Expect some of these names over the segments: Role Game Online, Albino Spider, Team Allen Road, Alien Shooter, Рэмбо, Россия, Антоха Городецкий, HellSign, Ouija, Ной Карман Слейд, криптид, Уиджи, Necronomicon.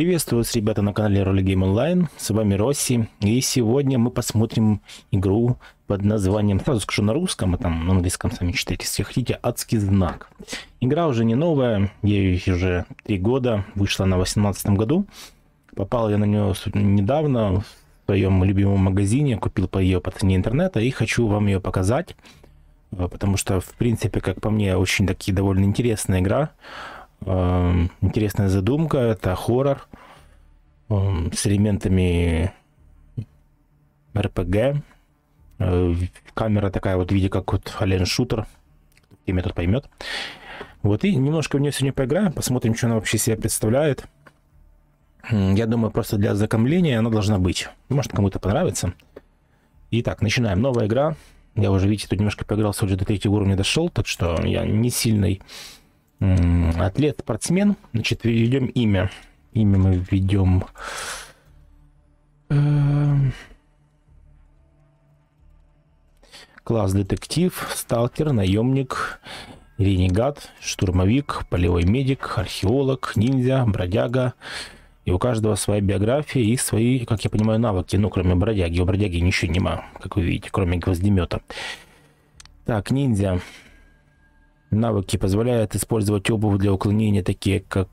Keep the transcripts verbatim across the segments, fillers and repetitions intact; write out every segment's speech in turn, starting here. Приветствую вас, ребята, на канале Role Game Online. С вами Росси. И сегодня мы посмотрим игру под названием, сразу скажу на русском, а там на английском сами читайте, если хотите, «Адский знак». Игра уже не новая, ей уже три года, вышла она в две тысячи восемнадцатом году. Попал я на нее недавно в своем любимом магазине, купил по ее по цене интернета и хочу вам ее показать. Потому что, в принципе, как по мне, очень такие довольно интересная игра. Интересная задумка, это хоррор с элементами эр пи джи. Камера такая вот в виде как вот Alien Shooter, кто меня тут поймет. Вот и немножко в нее сегодня поиграем, посмотрим, что она вообще себя представляет. Я думаю, просто для ознакомления она должна быть, может кому-то понравится. Итак, начинаем. Новая игра. Я уже, видите, тут немножко поигрался, уже до третьего уровня дошел, так что я не сильный атлет, спортсмен. Значит, введем имя. Имя мы введем. Класс детектив, сталкер, наемник, ренегат, штурмовик, полевой медик, археолог, ниндзя, бродяга. И у каждого своя биография и свои, как я понимаю, навыки. Ну, кроме бродяги. У бродяги ничего нема, как вы видите, кроме гвоздемета. Так, ниндзя. Навыки позволяют использовать обувь для уклонения, такие как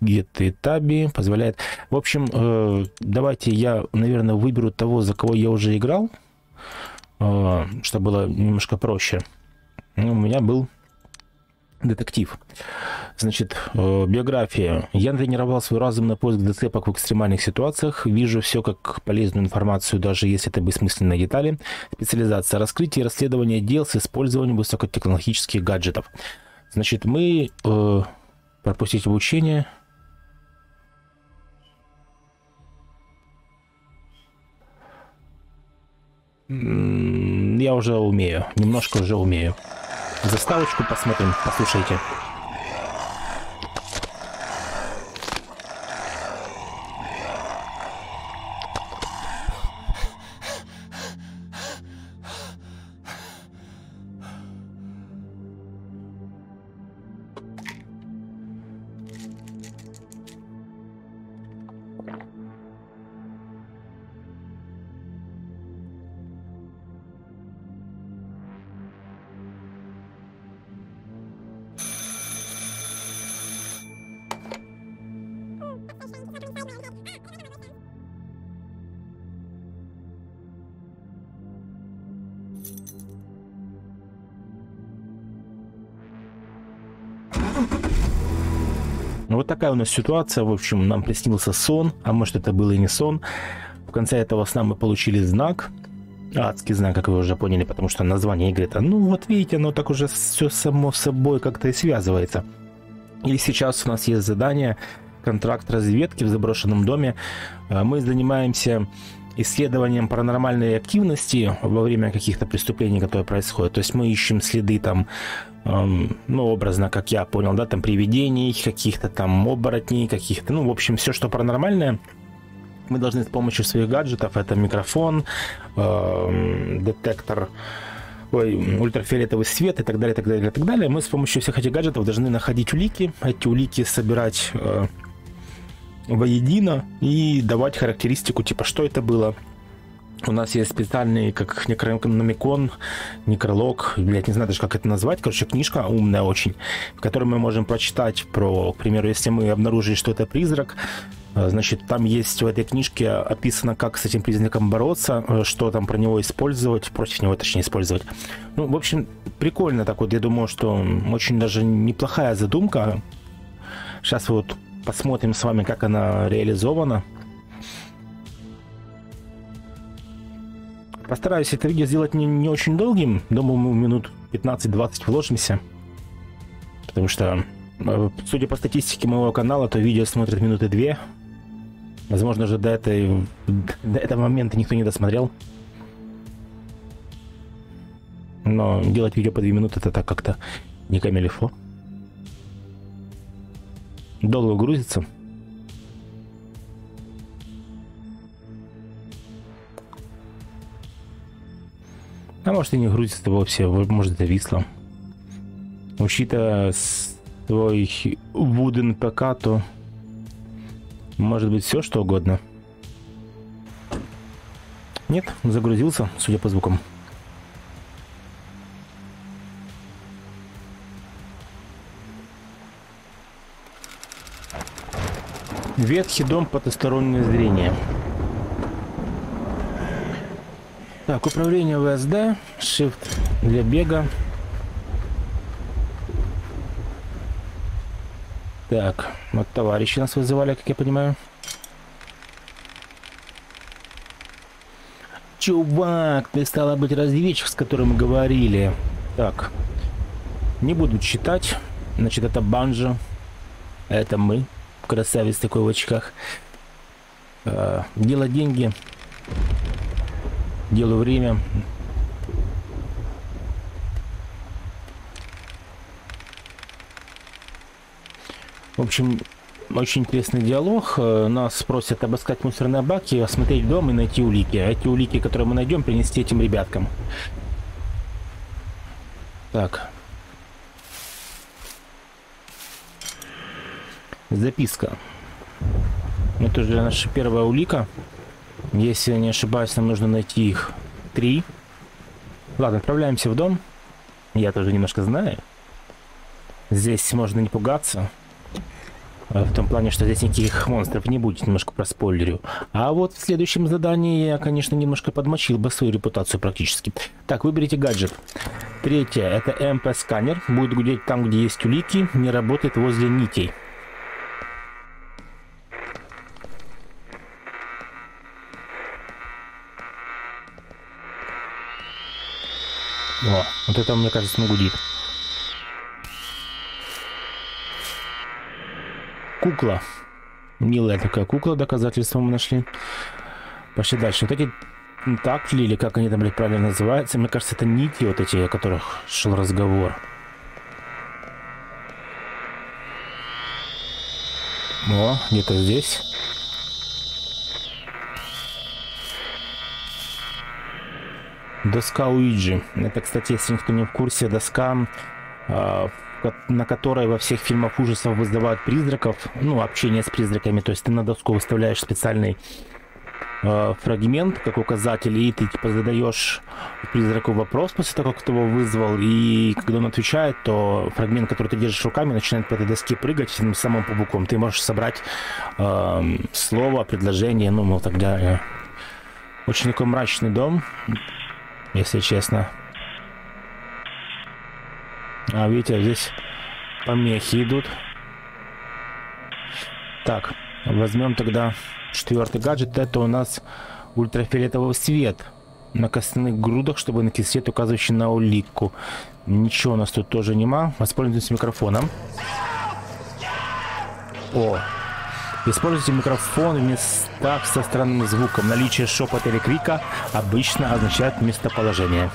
геты, таби, позволяет... В общем, давайте я, наверное, выберу того, за кого я уже играл, чтобы было немножко проще. У меня был детектив. Значит, биография. Я тренировал свой разум на поиск зацепок в экстремальных ситуациях. Вижу все как полезную информацию, даже если это бессмысленные детали. Специализация. Раскрытие и расследование дел с использованием высокотехнологических гаджетов. Значит, мы... Э, пропустить обучение. Я уже умею. Немножко уже умею. Заставочку посмотрим, послушайте. Вот такая у нас ситуация. В общем, нам приснился сон, а может это был и не сон. В конце этого сна мы получили знак, адский знак, как вы уже поняли, потому что название игры-то, ну вот видите, оно так уже все само собой как-то и связывается. И сейчас у нас есть задание, контракт разведки в заброшенном доме. Мы занимаемся исследованием паранормальной активности во время каких-то преступлений, которые происходят. То есть мы ищем следы там, эм, ну, образно, как я понял, да, там привидений, каких-то там оборотней, каких-то, ну, в общем, все, что паранормальное, мы должны с помощью своих гаджетов, это микрофон, эм, детектор, ой, ультрафиолетовый свет и так далее, так далее, так далее, мы с помощью всех этих гаджетов должны находить улики, эти улики собирать... Э, воедино и давать характеристику, типа, что это было. У нас есть специальный, как Necronomicon, некролог, блядь, не знаю даже, как это назвать, короче, книжка умная очень, в которой мы можем прочитать про, к примеру, если мы обнаружили, что это призрак, значит, там есть в этой книжке описано, как с этим признаком бороться, что там про него использовать, против него, точнее, использовать. Ну, в общем, прикольно так вот, я думаю, что очень даже неплохая задумка. Сейчас вот посмотрим с вами, как она реализована. Постараюсь это видео сделать не, не очень долгим. Думаю, мы минут пятнадцать-двадцать вложимся. Потому что, судя по статистике моего канала, то видео смотрят минуты две. Возможно, уже до, этой, до этого момента никто не досмотрел. Но делать видео по две минуты, это так как-то не камильфо. Долго грузится. А может и не грузится вовсе, может зависло. Учитывая свой вуден ПК, то Может быть, все что угодно. Нет, загрузился, судя по звукам. Ветхий дом, потустороннее зрение. Так, управление ВСД, Shift для бега. Так, вот товарищи нас вызывали, как я понимаю. Чувак, ты стала быть разведчик, с которым мы говорили. Так, не буду читать. Значит, это банджо. Это мы. Красавец такой в очках. Э, дело деньги. Дело время. В общем, очень интересный диалог. Нас просят обыскать мусорные баки, осмотреть дом и найти улики. А эти улики, которые мы найдем, принести этим ребяткам. Так. Записка. Это уже наша первая улика. Если я не ошибаюсь, нам нужно найти их три. Ладно, отправляемся в дом. Я тоже немножко знаю. Здесь можно не пугаться. В том плане, что здесь никаких монстров не будет, немножко проспойлерю. А вот в следующем задании я, конечно, немножко подмочил бы свою репутацию практически. Так, выберите гаджет. Третье. Это эм пэ-сканер. Будет гудеть там, где есть улики. Не работает возле нитей. О, вот это, мне кажется, он гудит. Кукла. Милая такая кукла, доказательства мы нашли. Пошли дальше. Вот эти такли, или как они там, блядь, правильно называются, мне кажется, это нити вот эти, о которых шел разговор. О, где-то здесь. Доска Уиджи. Это, кстати, если никто не в курсе, доска, на которой во всех фильмах ужасов вызывают призраков. Ну, общение с призраками. То есть ты на доску выставляешь специальный фрагмент, как указатель, и ты типа задаешь призраку вопрос после того, как ты его вызвал. И когда он отвечает, то фрагмент, который ты держишь руками, начинает по этой доске прыгать тем самым пауком. Ты можешь собрать э, слово, предложение, ну, ну, так далее. Очень такой мрачный дом, если честно. А, видите, здесь помехи идут. Так, возьмем тогда четвертый гаджет. Это у нас ультрафиолетовый свет на костяных грудах, чтобы найти свет, указывающий на улитку. Ничего у нас тут тоже нема. Воспользуемся микрофоном. О! Используйте микрофон в местах со странным звуком. Наличие шепота или крика обычно означает местоположение.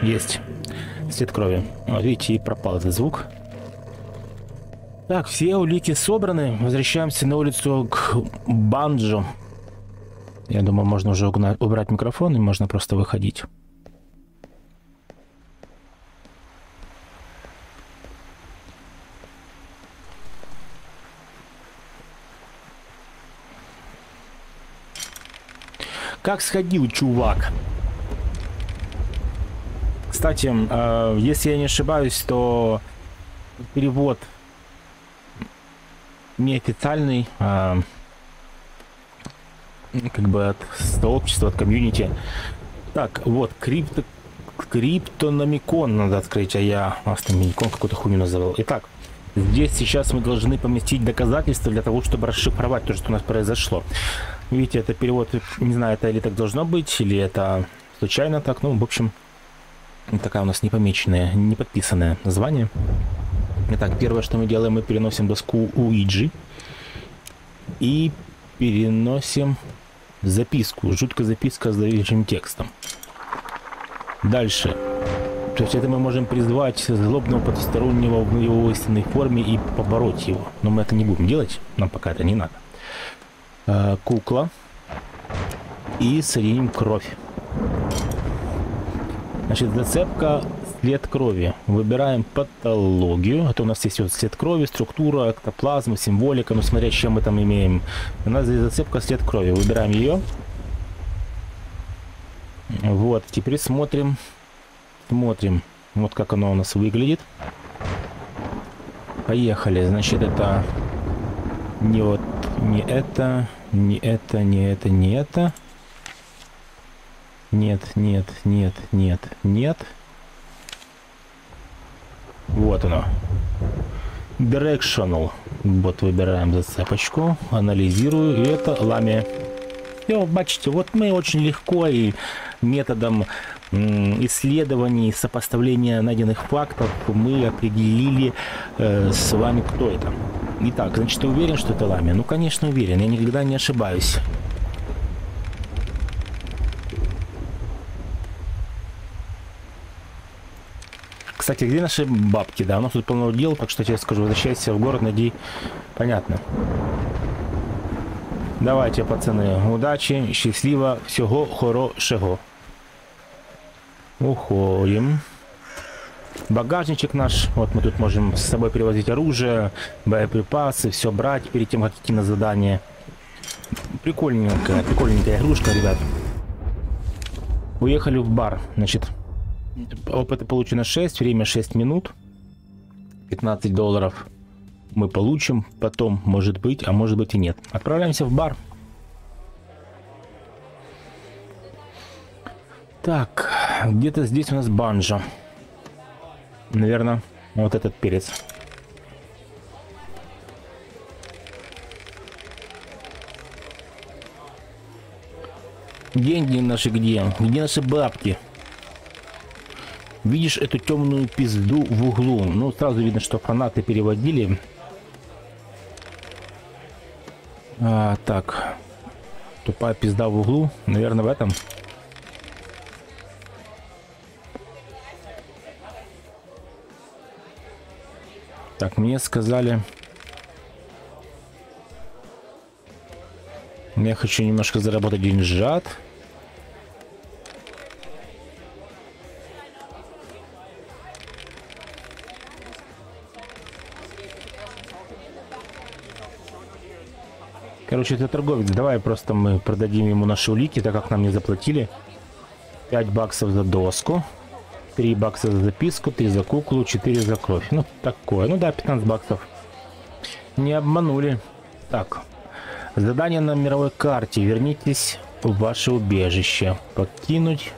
Есть. След крови. Вот видите, и пропал этот звук. Так, все улики собраны. Возвращаемся на улицу к банджо. Я думаю, можно уже убрать микрофон и можно просто выходить. Как сходил, чувак? Кстати, э, если я не ошибаюсь, то перевод неофициальный, э, как бы от сообщества, от комьюнити. Так, вот, крипто, криптономикон надо открыть, а я Астомикон какую-то хуйню называл. Итак, здесь сейчас мы должны поместить доказательства для того, чтобы расшифровать то, что у нас произошло. Видите, это перевод, не знаю, это или так должно быть, или это случайно так. Ну, в общем, такая у нас непомеченная, не подписанное название. Итак, первое, что мы делаем, мы переносим доску Уиджи и переносим записку. Жуткая записка с зловещим текстом. Дальше. То есть это мы можем призвать злобного потустороннего в его истинной форме и побороть его. Но мы это не будем делать, нам пока это не надо. Кукла и соединим кровь. Значит, зацепка Цвет крови. Выбираем патологию. Это у нас есть вот цвет крови, структура, эктоплазма, символика. Ну, смотря, чем мы там имеем. У нас здесь зацепка цвет крови. Выбираем ее. Вот. Теперь смотрим. Смотрим. Вот как оно у нас выглядит. Поехали. Значит, это... Не вот... Не это... Не это, не это, не это. Нет, нет, нет, нет, нет. Вот оно. Directional. Вот выбираем зацепочку. Анализирую. И это ламия. Все, бачите, вот мы очень легко и методом исследований, сопоставления найденных фактов мы определили э, с вами, кто это. Итак, значит, ты уверен, что это ламия? Ну, конечно, уверен. Я никогда не ошибаюсь. Кстати, где наши бабки? Да, у нас тут полно дел, так что я тебе скажу, возвращайся в город, найди. Понятно. Давайте, пацаны, удачи, счастливо, всего хорошего. Уходим. Багажничек наш. Вот мы тут можем с собой перевозить оружие, боеприпасы, все брать перед тем, как идти на задание. Прикольненькая, прикольненькая игрушка, ребят. Уехали в бар, значит. Опыта получено шесть, время шесть минут, пятнадцать долларов мы получим, потом, может быть, а может быть и нет. Отправляемся в бар. Так, где-то здесь у нас банджо. Наверное, вот этот перец. Деньги наши где? Где наши бабки? Видишь эту темную пизду в углу? Ну, сразу видно, что фанаты переводили. А, так. Тупая пизда в углу. Наверное, в этом. Так, мне сказали... Я хочу немножко заработать деньжат. Короче, это торговец. Давай просто мы продадим ему наши улики, так как нам не заплатили. пять баксов за доску, три бакса за записку, три за куклу, четыре за кровь. Ну, такое. Ну да, пятнадцать баксов. Не обманули. Так. Задание на мировой карте. Вернитесь в ваше убежище. Покинуть.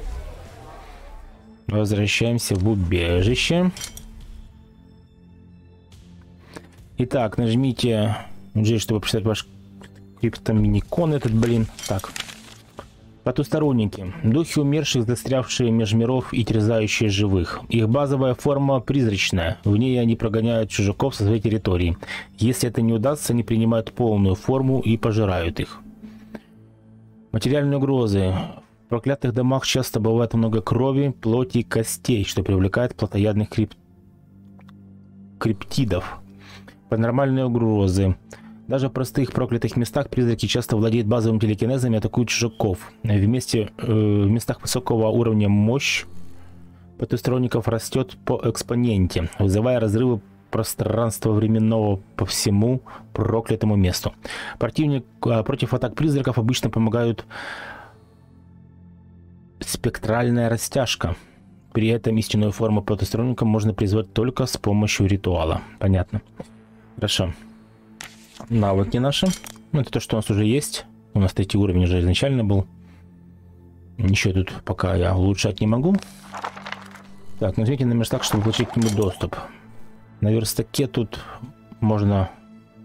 Возвращаемся в убежище. Итак, нажмите G, чтобы прочитать ваш... Криптоминикон этот, блин. Так. Потусторонники. Духи умерших, застрявшие меж миров и терзающие живых. Их базовая форма призрачная. В ней они прогоняют чужаков со своей территории. Если это не удастся, они принимают полную форму и пожирают их. Материальные угрозы. В проклятых домах часто бывает много крови, плоти и костей, что привлекает плотоядных крип... криптидов. Паранормальные угрозы. Даже в простых проклятых местах призраки часто владеют базовым телекинезом и атакуют чужаков. В, месте, э, в местах высокого уровня мощь потусторонников растет по экспоненте, вызывая разрывы пространства временного по всему проклятому месту. Противник, э, против атак призраков обычно помогают спектральная растяжка. При этом истинную форму потусторонника можно призвать только с помощью ритуала. Понятно. Хорошо. Навыки наши. Ну, это то, что у нас уже есть. У нас третий уровень уже изначально был. Ничего тут пока я улучшать не могу. Так, нажмите на верстак, чтобы получить к нему доступ. На верстаке тут можно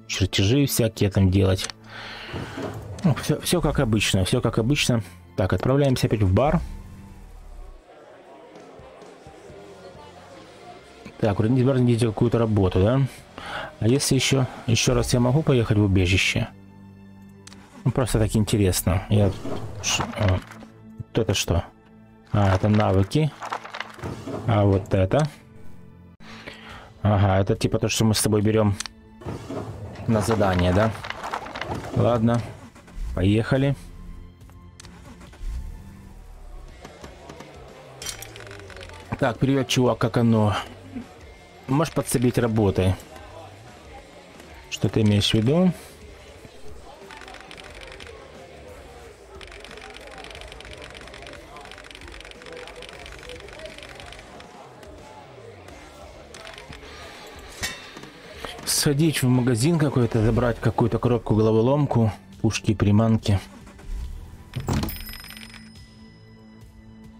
чертежи всякие там делать. Ну, все, все как обычно, все как обычно. Так, отправляемся опять в бар. Так, верните какую-то работу, да? А если еще, еще раз я могу поехать в убежище? Ну, просто так интересно. Я... Ш... А, вот это что? А, это навыки. А вот это. Ага, это типа то, что мы с тобой берем на задание, да? Ладно, поехали. Так, привет, чувак, как оно? Можешь подсобить работой? Что ты имеешь в виду? Сходить в магазин какой-то, забрать какую-то коробку, головоломку, пушки, приманки.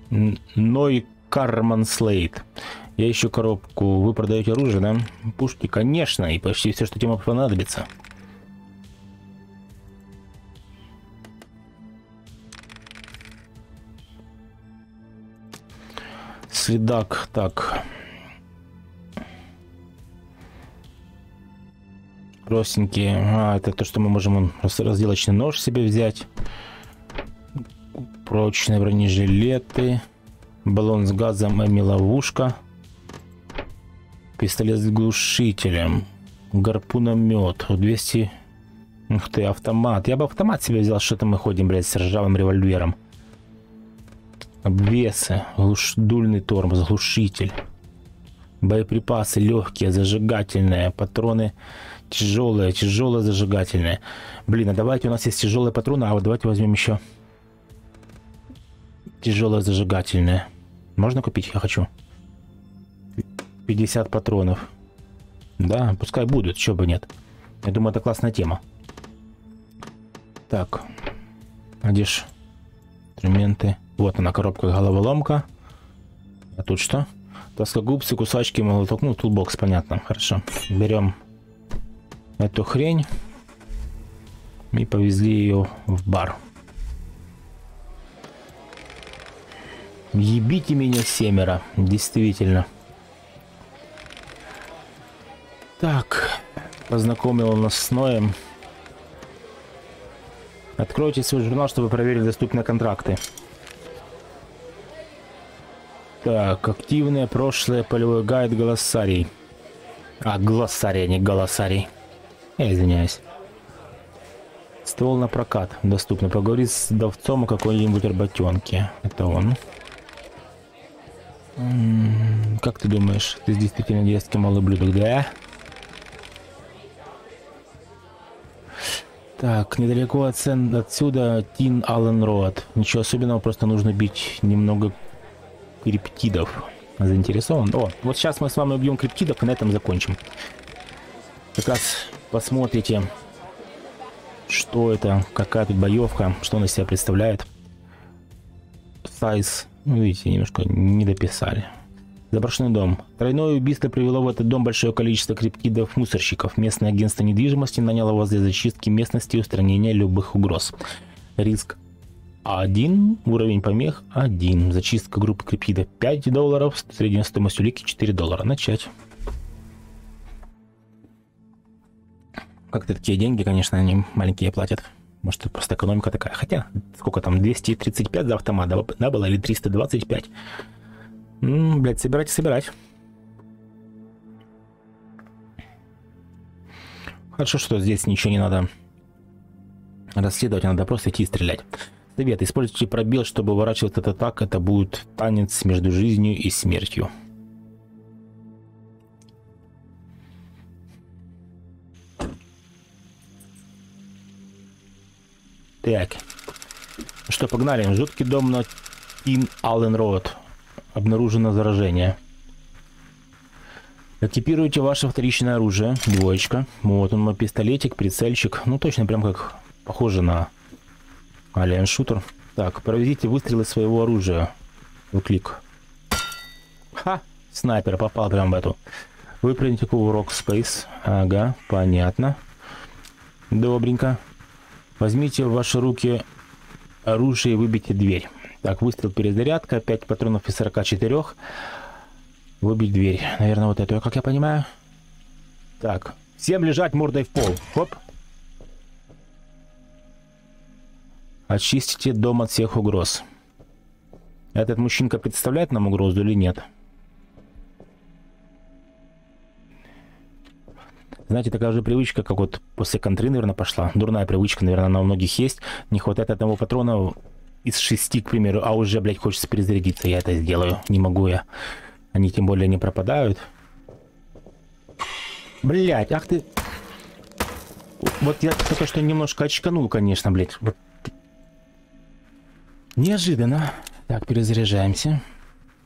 Ной Карман Слейд. Я ищу коробку. Вы продаете оружие, да? Пушки, конечно, и почти все, что тебе понадобится. Следак, так. Простенькие. А, это то, что мы можем разделочный нож себе взять. Прочные бронежилеты. Баллон с газом, эми-ловушка. Пистолет с глушителем. Гарпуномет. двести... Ух ты, автомат. Я бы автомат себе взял, что-то мы ходим, блядь, с ржавым револьвером. Обвесы. Глуш... Дульный тормоз, глушитель. Боеприпасы легкие, зажигательные. Патроны... Тяжелая, тяжелая, зажигательная. Блин, а давайте у нас есть тяжелые патроны. А вот давайте возьмем еще тяжелая, зажигательная. Можно купить? Я хочу. пятьдесят патронов. Да, пускай будут, чего бы нет. Я думаю, это классная тема. Так. А где ж инструменты? Вот она, коробка, головоломка. А тут что? Тоскогубцы, кусачки, молоток. Ну, тулбокс, понятно. Хорошо. Берем эту хрень и повезли ее в бар. Ебите меня семеро, действительно. Так, познакомил нас с Ноем. Откройте свой журнал, чтобы проверить доступные контракты. Так, активное прошлое, полевой гайд, голосарий. А, глоссарий, а не голосарий. Я извиняюсь. Ствол на прокат. Доступно. Поговорить с давцом о какой-нибудь работенке. Это он. М-м-м, как ты думаешь, ты действительно детский малый блюдок, да? Так, недалеко от отсюда Team Allen Road. Ничего особенного, просто нужно бить немного криптидов. Заинтересован? О, вот сейчас мы с вами убьем криптидов и на этом закончим. Как раз... Посмотрите, что это, какая тут боевка, что она себя представляет. Сайз, ну, видите, немножко не дописали. Заброшенный дом. Тройное убийство привело в этот дом большое количество криптидов-мусорщиков. Местное агентство недвижимости наняло вас для зачистки местности и устранения любых угроз. Риск один, уровень помех один. Зачистка группы криптидов пять долларов, средняя стоимость улики четыре доллара. Начать. Как-то такие деньги, конечно, они маленькие платят. Может, это просто экономика такая. Хотя, сколько там, двести тридцать пять за автомат, да, было? Или триста двадцать пять? Ну, блядь, собирать и собирать. Хорошо, что здесь ничего не надо расследовать, надо просто идти и стрелять. Совет, используйте пробел, чтобы уворачиваться от атак. Это будет танец между жизнью и смертью. Так, что, погнали. Жуткий дом на Team Allen Road. Обнаружено заражение. Экипируйте ваше вторичное оружие. Двоечка. Вот он мой пистолетик, прицельчик. Ну, точно прям как похоже на Alien Shooter. Так, проведите выстрелы своего оружия. Клик. Ха! Снайпер попал прям в эту. Выпрыгните кувырок Space. Ага, понятно. Добренько. Возьмите в ваши руки оружие и выбейте дверь. Так, выстрел, перезарядка, пять патронов из сорока четырёх. Выбить дверь. Наверное, вот эту, как я понимаю. Так, всем лежать мордой в пол. Хоп. Очистите дом от всех угроз. Этот мужчинка представляет нам угрозу или нет? Знаете, такая же привычка, как вот после контры, наверное, пошла. Дурная привычка, наверное, она у многих есть. Не хватает одного патрона из шести, к примеру, а уже, блядь, хочется перезарядиться. Я это сделаю. Не могу я. Они тем более не пропадают. Блять, ах ты. Вот я только что немножко очканул, конечно, блять. Вот. Неожиданно. Так, перезаряжаемся.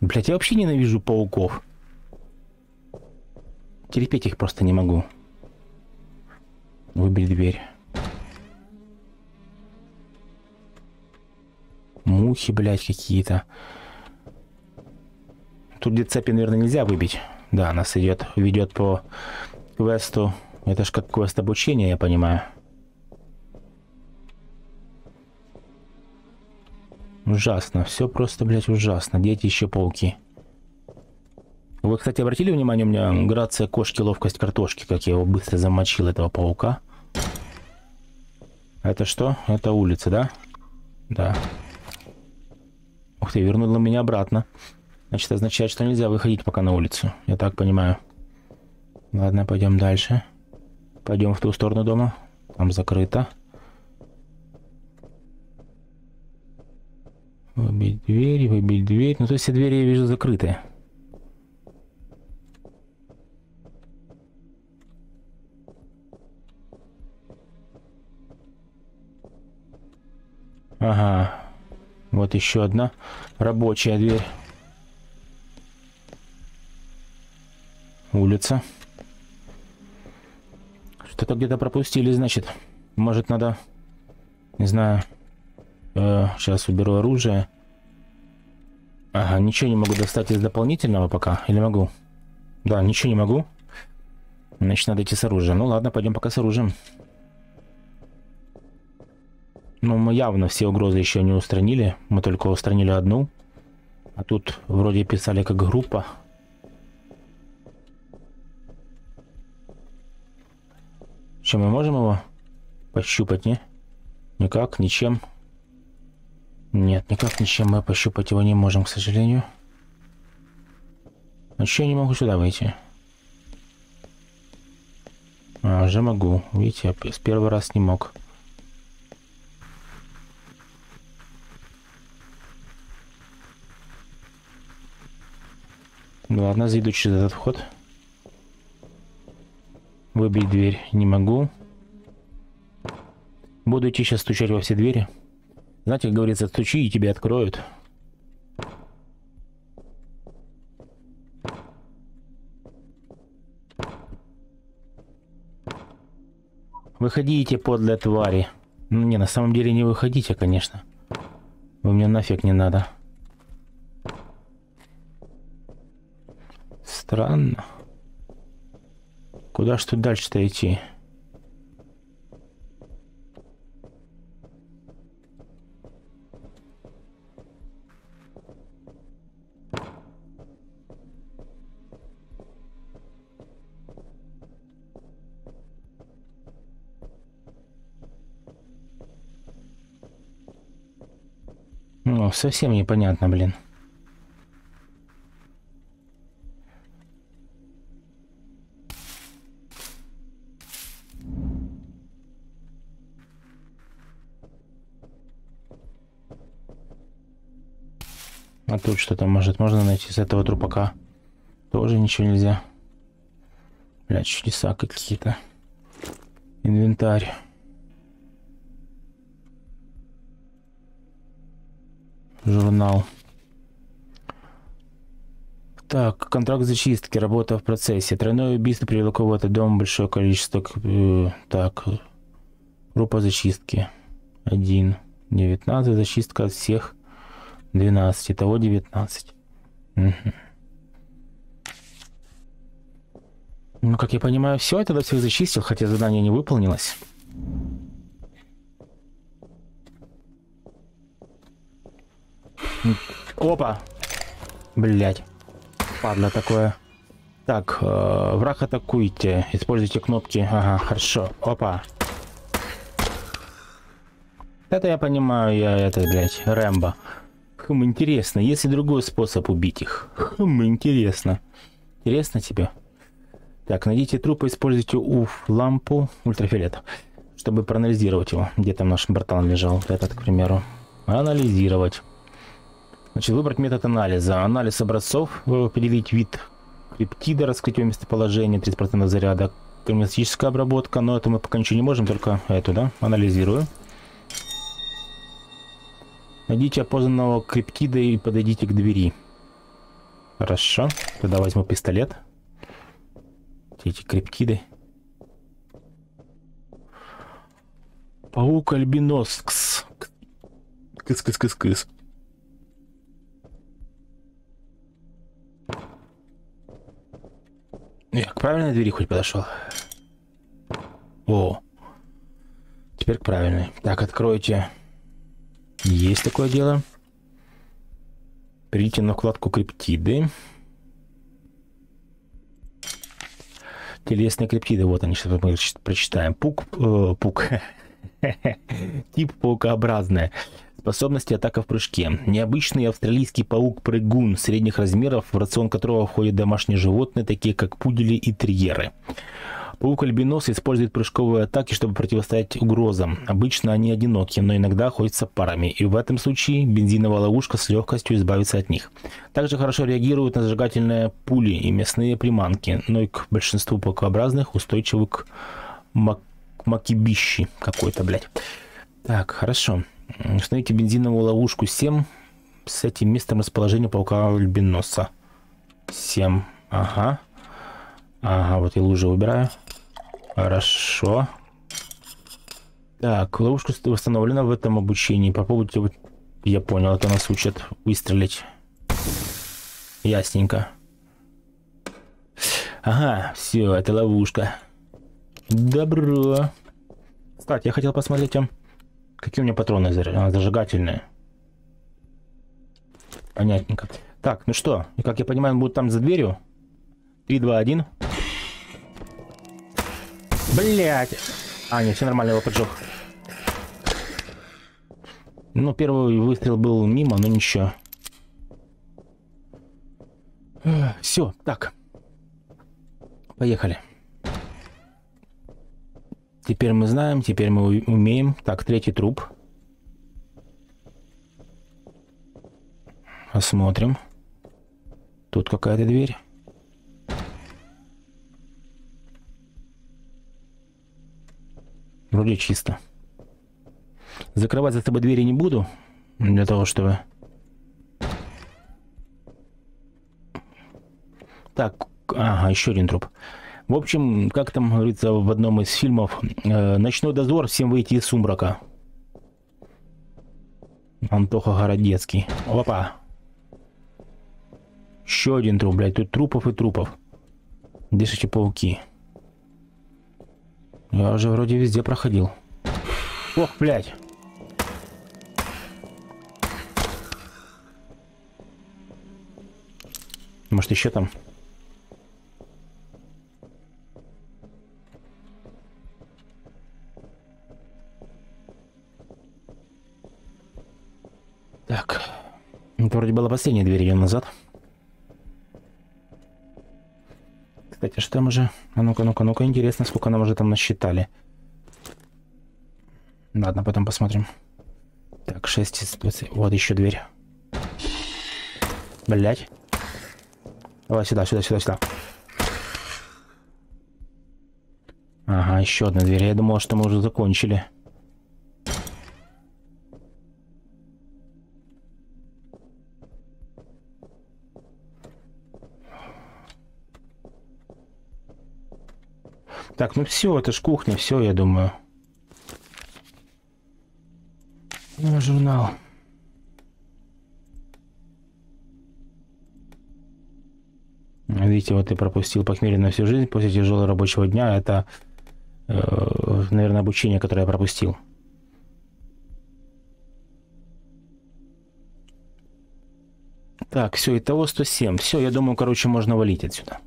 Блять, я вообще ненавижу пауков. Терпеть их просто не могу. Выбери дверь. Мухи, блять, какие-то. Тут где цепи, наверное, нельзя выбить. Да, нас идет, ведет по квесту. Это ж как квест обучения, я понимаю. Ужасно. Все просто, блядь, ужасно. Дети еще пауки. Вы, кстати, обратили внимание, у меня грация кошки, ловкость картошки, как я его быстро замочил, этого паука. Это что? Это улица, да? Да. Ух ты, вернула меня обратно. Значит, означает, что нельзя выходить пока на улицу. Я так понимаю. Ладно, пойдем дальше. Пойдем в ту сторону дома. Там закрыто. Выбить дверь, выбить дверь. Ну, то есть все двери, я вижу, закрытые. Ага. Вот еще одна рабочая дверь. Улица. Что-то где-то пропустили, значит. Может, надо... Не знаю. Э, сейчас уберу оружие. Ага, ничего не могу достать из дополнительного пока. Или могу? Да, ничего не могу. Значит, надо идти с оружием. Ну ладно, пойдем пока с оружием. Ну, мы явно все угрозы еще не устранили. Мы только устранили одну. А тут вроде писали как группа. Чем мы можем его пощупать, не? Никак, ничем. Нет, никак, ничем мы пощупать его не можем, к сожалению. А что я не могу сюда выйти? А, уже могу. Видите, я с первого раза не мог. Ну ладно, зайду через этот вход. Выбить дверь не могу. Буду идти сейчас стучать во все двери. Знаете, как говорится, стучи, и тебе откроют. Выходите, подлые твари. Ну, не, на самом деле не выходите, конечно. Вы мне нафиг не надо. Странно. Куда что дальше-то идти? Ну, совсем непонятно, блин. А тут что-то, может, можно найти с этого трупака? Тоже ничего нельзя. Бля, чудеса какие-то. Инвентарь. Журнал. Так, контракт зачистки, работа в процессе. Тройное убийство привело кого-то, дом, большое количество... Так, группа зачистки. один, девятнадцать, зачистка от всех. двенадцать, итого девятнадцать. Угу. Ну, как я понимаю, все, я тогда всех зачистил, хотя задание не выполнилось. Опа! Блять. Падла такое. Так, э, враг атакуйте. Используйте кнопки. Ага, хорошо. Опа. Это я понимаю, я это, блять, Рэмбо. Хм, интересно, есть ли другой способ убить их? Хм, интересно. Интересно тебе? Так, найдите труп и используйте уф, лампу ультрафиолета, чтобы проанализировать его. Где там наш братан лежал, этот, к примеру. Анализировать. Значит, выбрать метод анализа. Анализ образцов, определить вид криптида, раскрыть его местоположение, тридцать процентов заряда. Криминалистическая обработка, но это мы пока ничего не можем, только эту, да, анализирую. Найдите опознанного криптида и подойдите к двери. Хорошо, тогда возьму пистолет. Эти криптиды. Паук альбинос. Кыс-кыс-кыс-кыс. Я к правильной двери хоть подошел. О, теперь к правильной. Так, откройте. Есть такое дело. Перейдите на вкладку криптиды. Телесные криптиды, вот они, сейчас мы прочитаем. Пук, э, пук. Тип паукообразная. Способности: атака в прыжке. Необычный австралийский паук-прыгун средних размеров, в рацион которого входят домашние животные, такие как пудели и терьеры. Паук-альбинос использует прыжковые атаки, чтобы противостоять угрозам. Обычно они одиноки, но иногда охотятся парами, и в этом случае бензиновая ловушка с легкостью избавится от них. Также хорошо реагируют на зажигательные пули и мясные приманки, но и к большинству паукообразных устойчивы к мак макибищи какой-то, блядь. Так, хорошо. Установите бензиновую ловушку семь с этим местом расположения паука альбиноса. семь. Ага. Ага, вот я лужу выбираю. Хорошо. Так, ловушка установлена в этом обучении. Попробуйте, вот, я понял, это нас учат выстрелить. Ясненько. Ага, все, это ловушка. Добро. Кстати, я хотел посмотреть, а какие у меня патроны зажигательные. Понятненько. Так, ну что, как я понимаю, он будет там за дверью. три, два, один. Блять. А, нет, все нормально, его поджег. Ну, первый выстрел был мимо, но ничего. Все, так. Поехали. Теперь мы знаем, теперь мы умеем. Так, третий труп. Осмотрим. Тут какая-то дверь. Вроде чисто. Закрывать за собой двери не буду. Для того, чтобы... Так, ага, еще один труп. В общем, как там говорится в одном из фильмов, э, «Ночной дозор, всем выйти из сумрака». Антоха Городецкий. Опа. Еще один труп, блядь. Тут трупов и трупов. Дышите пауки. Я уже вроде везде проходил. Ох, блядь. Может, еще там... Так, это вроде была последняя дверь, ее назад. Кстати, что там уже? А ну-ка, ну-ка, ну-ка, интересно, сколько нам уже там насчитали. Ладно, потом посмотрим. Так, шесть из двадцати. Вот еще дверь. Блять. Давай сюда, сюда, сюда, сюда. Ага, еще одна дверь. Я думал, что мы уже закончили. Так, ну все, это ж кухня, все, я думаю. Ну, журнал. Видите, вот и пропустил похмелье на всю жизнь после тяжелого рабочего дня. Это, э, наверное, обучение, которое я пропустил. Так, все, итого сто семь. Все, я думаю, короче, можно валить отсюда.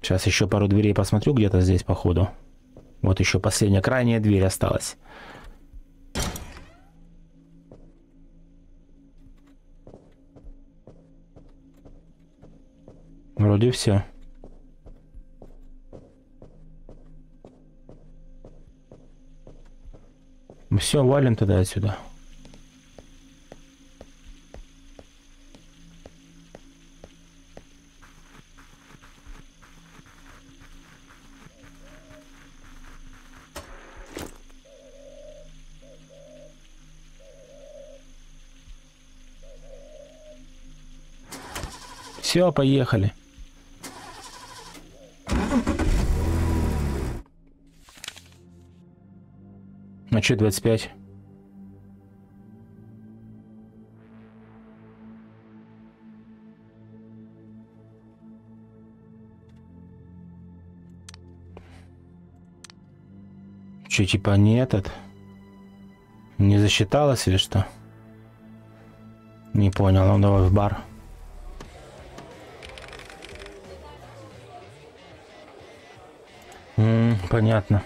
Сейчас еще пару дверей посмотрю, где-то здесь, походу. Вот еще последняя, крайняя дверь осталась. Вроде все. Все, валим тогда отсюда. Все, поехали. А че двадцать пять? Че, типа не этот? Не засчиталось или что? Не понял, ну давай в бар. Понятно.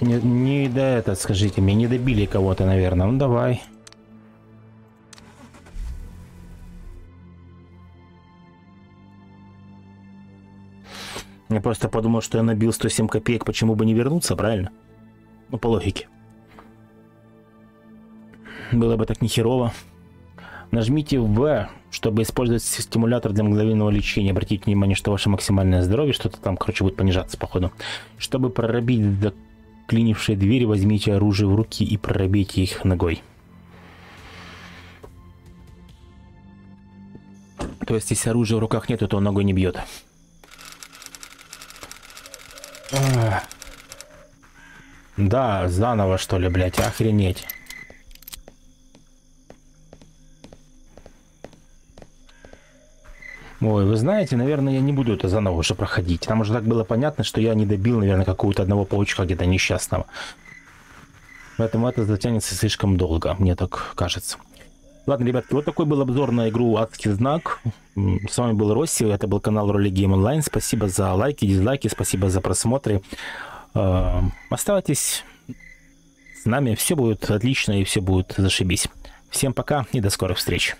Не, не до этого, скажите мне, не добили кого-то, наверное. Ну давай. Я просто подумал, что я набил сто семь копеек, почему бы не вернуться, правильно? Ну, по логике. Было бы так нехерово. Нажмите В, чтобы использовать стимулятор для мгновенного лечения. Обратите внимание, что ваше максимальное здоровье, что-то там, короче, будет понижаться, походу. Чтобы прорубить заклинившие двери, возьмите оружие в руки и прорубите их ногой. То есть, если оружия в руках нету, то он ногой не бьет. А... Да, заново, что ли, блядь, охренеть. Ой, вы знаете, наверное, я не буду это заново уже проходить. Там уже так было понятно, что я не добил, наверное, какого-то одного паучка где-то несчастного. Поэтому это затянется слишком долго, мне так кажется. Ладно, ребятки, вот такой был обзор на игру «Адский знак». С вами был Росси, это был канал Role Game Online. Спасибо за лайки, дизлайки, спасибо за просмотры. Оставайтесь с нами, все будет отлично и все будет зашибись. Всем пока и до скорых встреч.